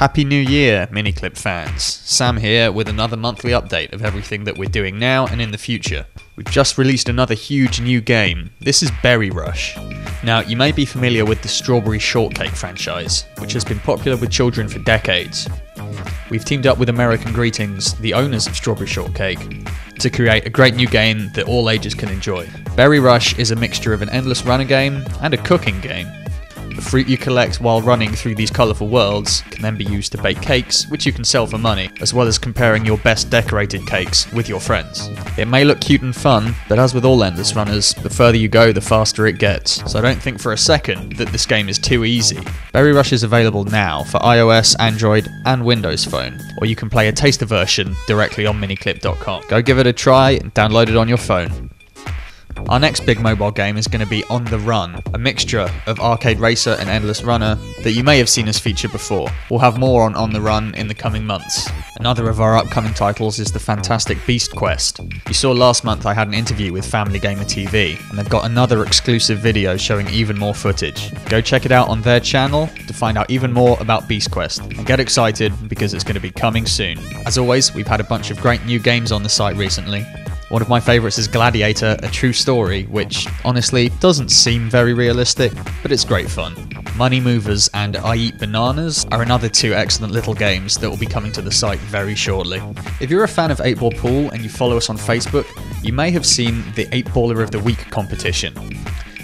Happy New Year, Miniclip fans. Sam here with another monthly update of everything that we're doing now and in the future. We've just released another huge new game. This is Berry Rush. Now, you may be familiar with the Strawberry Shortcake franchise, which has been popular with children for decades. We've teamed up with American Greetings, the owners of Strawberry Shortcake, to create a great new game that all ages can enjoy. Berry Rush is a mixture of an endless runner game and a cooking game. The fruit you collect while running through these colourful worlds can then be used to bake cakes, which you can sell for money, as well as comparing your best decorated cakes with your friends. It may look cute and fun, but as with all endless runners, the further you go, the faster it gets. So I don't think for a second that this game is too easy. Berry Rush is available now for iOS, Android, and Windows Phone, or you can play a taster version directly on miniclip.com. Go give it a try and download it on your phone. Our next big mobile game is going to be On The Run, a mixture of arcade racer and endless runner that you may have seen us feature before. We'll have more on On The Run in the coming months. Another of our upcoming titles is the Fantastic Beast Quest. You saw last month I had an interview with Family Gamer TV, and they've got another exclusive video showing even more footage. Go check it out on their channel to find out even more about Beast Quest, and get excited because it's going to be coming soon. As always, we've had a bunch of great new games on the site recently. One of my favourites is Gladiator: A True Story, which honestly doesn't seem very realistic, but it's great fun. Money Movers and I Eat Bananas are another two excellent little games that will be coming to the site very shortly. If you're a fan of 8 Ball Pool and you follow us on Facebook, you may have seen the 8 Baller of the Week competition.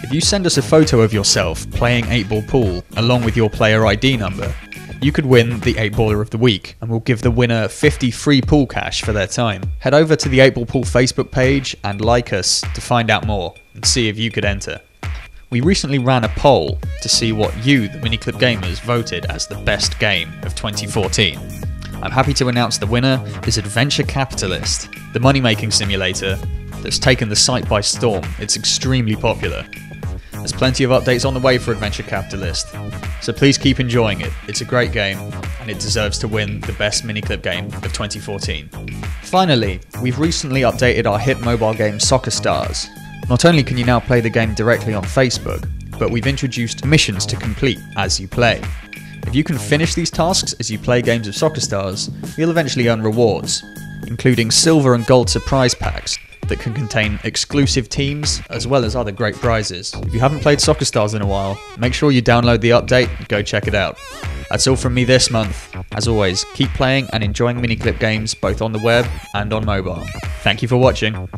If you send us a photo of yourself playing 8 Ball Pool along with your player ID number, you could win the 8 Baller of the Week, and we'll give the winner 50 free pool cash for their time. Head over to the 8 Ball Pool Facebook page and like us to find out more and see if you could enter. We recently ran a poll to see what you, the Miniclip gamers, voted as the best game of 2014. I'm happy to announce the winner is Adventure Capitalist, the money-making simulator that's taken the site by storm. It's extremely popular. There's plenty of updates on the way for Adventure Capitalist, so please keep enjoying it. It's a great game, and it deserves to win the best Miniclip game of 2014. Finally, we've recently updated our hit mobile game Soccer Stars. Not only can you now play the game directly on Facebook, but we've introduced missions to complete as you play. If you can finish these tasks as you play games of Soccer Stars, you'll eventually earn rewards, including silver and gold surprise packs that can contain exclusive teams as well as other great prizes. If you haven't played Soccer Stars in a while, make sure you download the update and go check it out. That's all from me this month. As always, keep playing and enjoying Miniclip games both on the web and on mobile. Thank you for watching.